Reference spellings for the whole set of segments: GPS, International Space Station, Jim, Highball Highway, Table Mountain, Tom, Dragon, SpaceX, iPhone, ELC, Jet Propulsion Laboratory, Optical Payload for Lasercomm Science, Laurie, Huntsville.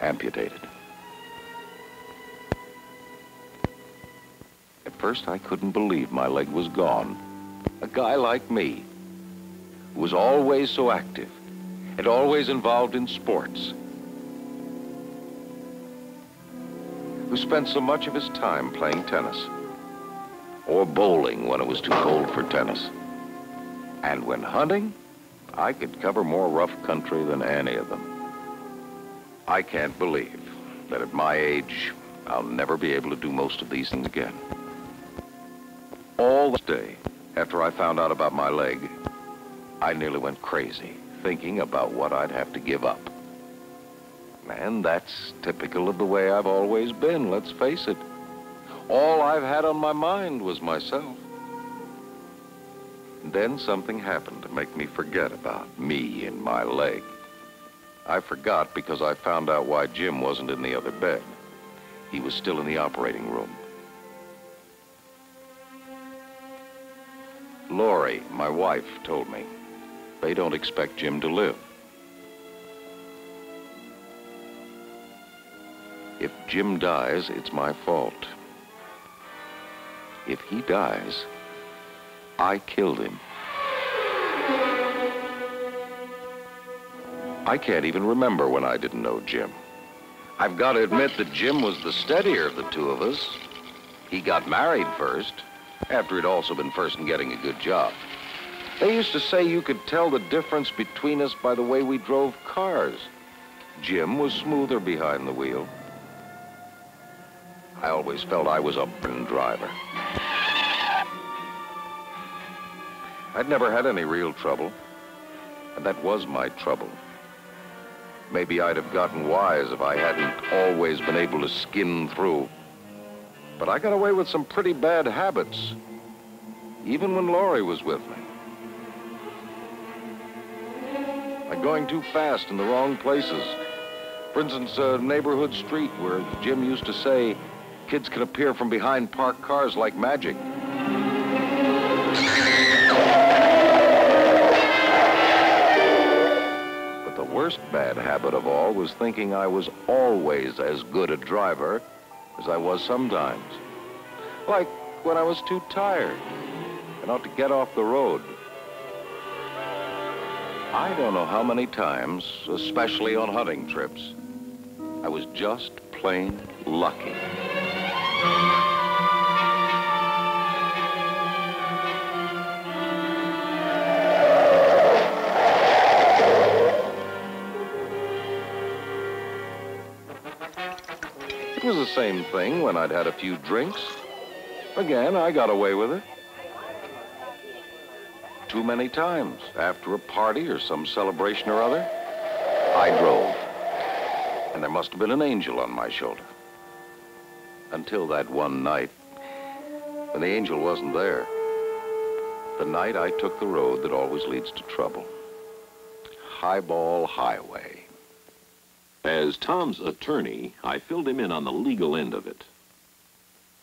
Amputated. At first, I couldn't believe my leg was gone. A guy like me, who was always so active and always involved in sports, who spent so much of his time playing tennis or bowling when it was too cold for tennis. And when hunting, I could cover more rough country than any of them. I can't believe that at my age, I'll never be able to do most of these things again. All this day after I found out about my leg, I nearly went crazy thinking about what I'd have to give up. And that's typical of the way I've always been, let's face it. All I've had on my mind was myself. Then something happened to make me forget about me and my leg. I forgot because I found out why Jim wasn't in the other bed. He was still in the operating room. Lori, my wife, told me they don't expect Jim to live. If Jim dies, it's my fault. If he dies, I killed him. I can't even remember when I didn't know Jim. I've got to admit that Jim was the steadier of the two of us. He got married first, after he'd also been first in getting a good job. They used to say you could tell the difference between us by the way we drove cars. Jim was smoother behind the wheel. I always felt I was a born driver. I'd never had any real trouble, and that was my trouble. Maybe I'd have gotten wise if I hadn't always been able to skin through. But I got away with some pretty bad habits, even when Lori was with me. Like going too fast in the wrong places. For instance, a neighborhood street where Jim used to say, kids can appear from behind parked cars like magic. But the worst bad habit of all was thinking I was always as good a driver as I was sometimes. Like when I was too tired and ought to get off the road. I don't know how many times, especially on hunting trips, I was just plain lucky. It was the same thing when I'd had a few drinks. Again, I got away with it. Too many times, after a party or some celebration or other, I drove. And there must have been an angel on my shoulder. Until that one night, when the angel wasn't there. The night I took the road that always leads to trouble. Highball Highway. As Tom's attorney, I filled him in on the legal end of it.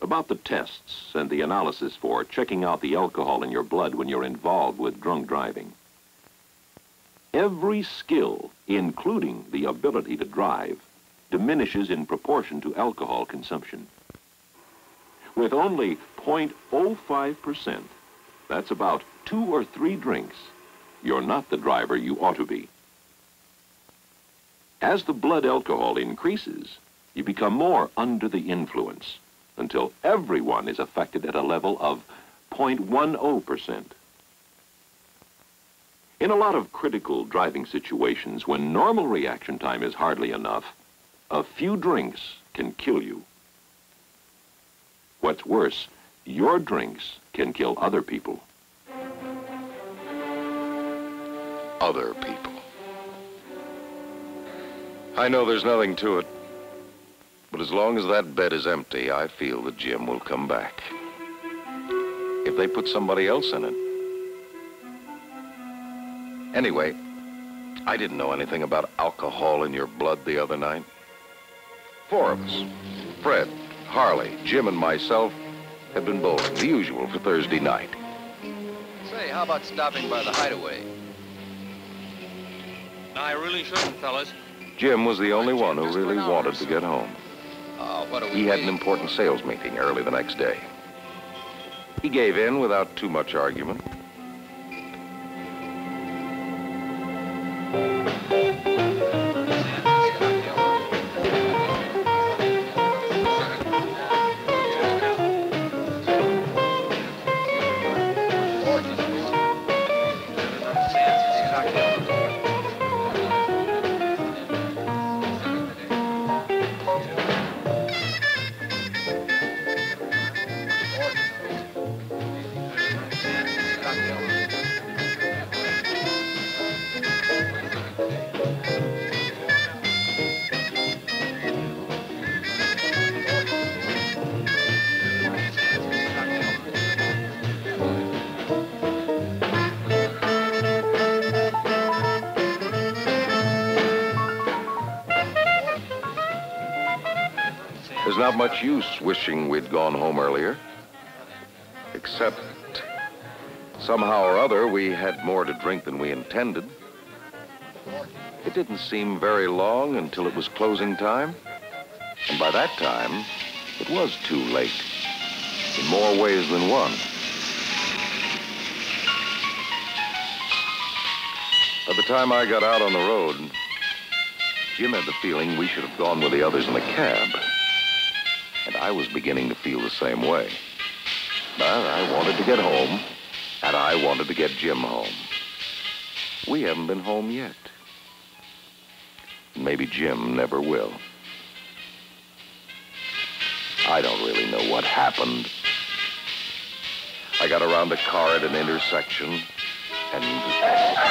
About the tests and the analysis for checking out the alcohol in your blood when you're involved with drunk driving. Every skill, including the ability to drive, diminishes in proportion to alcohol consumption. With only 0.05%, that's about 2 or 3 drinks, you're not the driver you ought to be. As the blood alcohol increases, you become more under the influence, until everyone is affected at a level of 0.10%. In a lot of critical driving situations, when normal reaction time is hardly enough, a few drinks can kill you. What's worse, your drinks can kill other people. Other people. I know there's nothing to it. But as long as that bed is empty, I feel that Jim will come back. If they put somebody else in it. Anyway, I didn't know anything about alcohol in your blood the other night. 4 of us, Fred, Harley, Jim, and myself, had been bowling, the usual for Thursday night. Say, how about stopping by the Hideaway? I really shouldn't, fellas. Jim was the only one who really wanted to get home. He had an important sales meeting early the next day. He gave in without too much argument. There's not much use wishing we'd gone home earlier, except somehow or other we had more to drink than we intended. It didn't seem very long until it was closing time, and by that time, it was too late, in more ways than one. By the time I got out on the road, Jim had the feeling we should have gone with the others in the cab. And I was beginning to feel the same way. But I wanted to get home, and I wanted to get Jim home. We haven't been home yet. Maybe Jim never will. I don't really know what happened. I got around a car at an intersection, and...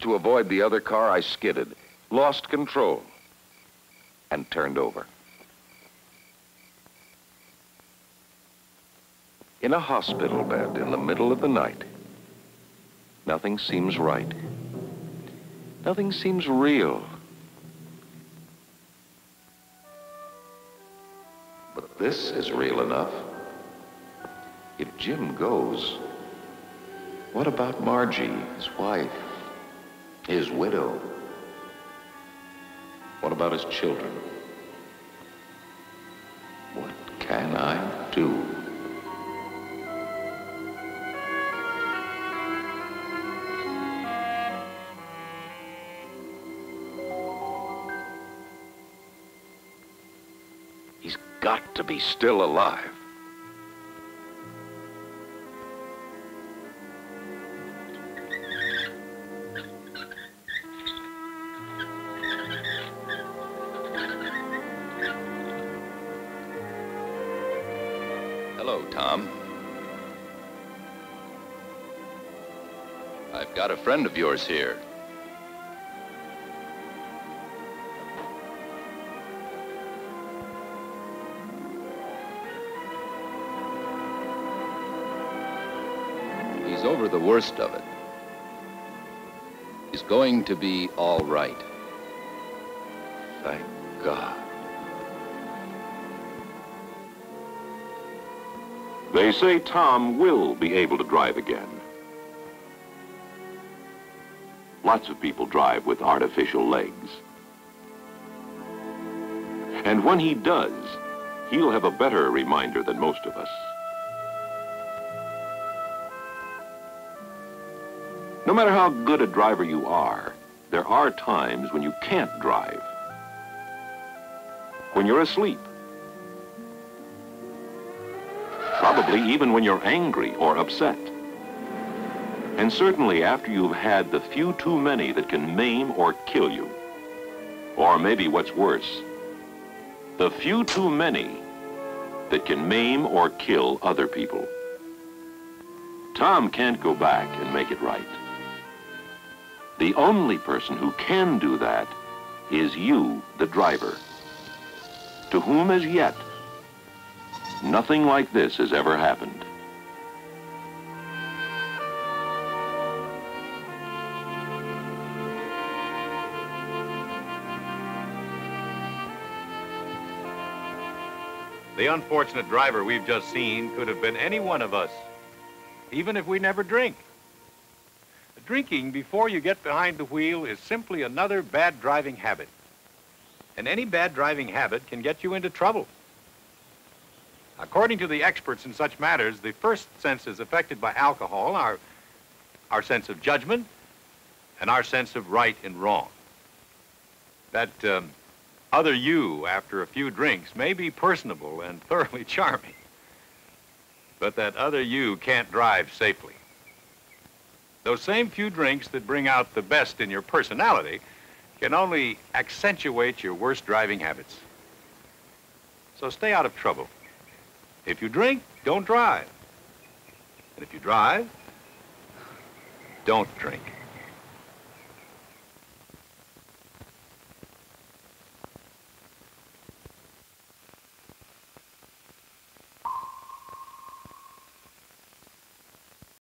to avoid the other car, I skidded, lost control, and turned over. In a hospital bed in the middle of the night, nothing seems right. Nothing seems real. But this is real enough. If Jim goes, what about Margie, his wife? His widow? What about his children? What can I do? He's got to be still alive. Hello, Tom. I've got a friend of yours here. He's over the worst of it. He's going to be all right. Thank God. They say Tom will be able to drive again. Lots of people drive with artificial legs. And when he does, he'll have a better reminder than most of us. No matter how good a driver you are, there are times when you can't drive. When you're asleep. Probably even when you're angry or upset. And certainly after you've had the few too many that can maim or kill you. Or maybe what's worse, the few too many that can maim or kill other people. Tom can't go back and make it right. The only person who can do that is you, the driver, to whom as yet, nothing like this has ever happened. The unfortunate driver we've just seen could have been any one of us, even if we never drink. Drinking before you get behind the wheel is simply another bad driving habit. And any bad driving habit can get you into trouble. According to the experts in such matters, the first senses affected by alcohol are our sense of judgment and our sense of right and wrong. That other you after a few drinks may be personable and thoroughly charming, but that other you can't drive safely. Those same few drinks that bring out the best in your personality can only accentuate your worst driving habits. So stay out of trouble. If you drink, don't drive. And if you drive, don't drink.